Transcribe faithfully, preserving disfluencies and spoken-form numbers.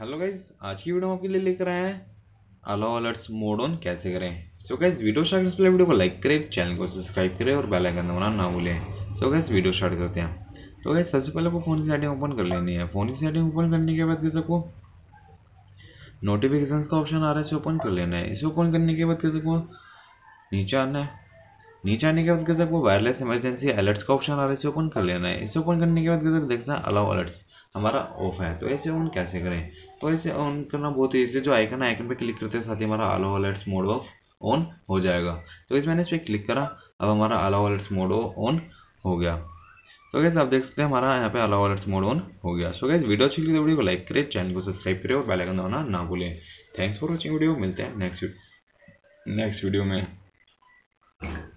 Hello guys, आज की video हम आपके लिए लेकर आए हैं अलाउ अलर्ट्स मोड ऑन कैसे करें। सो गाइज, वीडियो स्टार्ट करने से पहले वीडियो को लाइक करें, चैनल को सब्सक्राइब करें और बेल आइकन दबाना ना भूलें। सो गाइज, वीडियो स्टार्ट करते हैं। तो गाइज, सबसे पहले आपको फ़ोन की सेटिंग ओपन कर लेनी है। फ़ोन की सेटिंग ओपन करने के बाद कैसे आपको नोटिफिकेशन का ऑप्शन आ रहा है, इसे ओपन कर लेना है। इसे ओपन करने के बाद कैसे आपको नीचे आना है। नीचे आने के बाद कैसे आपको वायरलेस इमरजेंसी अलर्ट्स का ऑप्शन आ रहा है, इसे ओपन कर लेना है। इसे ओपन करने के बाद कैसे देखना है अलाउ अलर्ट्स हमारा ऑफ है। तो ऐसे ऑन कैसे करें, तो ऐसे ऑन करना बहुत ईजी है। जो आइकन है, आइकन पे क्लिक करते हैं साथ ही हमारा allow alerts mode off on हो जाएगा। तो इस मैंने इस पर क्लिक करा, अब हमारा अलाउ अलर्ट्स मोड ऑन हो गया। तो गाइस, आप देख सकते हैं हमारा यहाँ पे अलाउ अलर्ट्स मोड ऑन हो गया। सो गाइस, वीडियो अच्छी लगी तो वीडियो को लाइक करें, चैनल को सब्सक्राइब करें और बेल आइकन दबाना ना भूलें। थैंक्स फॉर वॉचिंग वीडियो, मिलते हैं नेक्स्ट नेक्स्ट वीडियो में।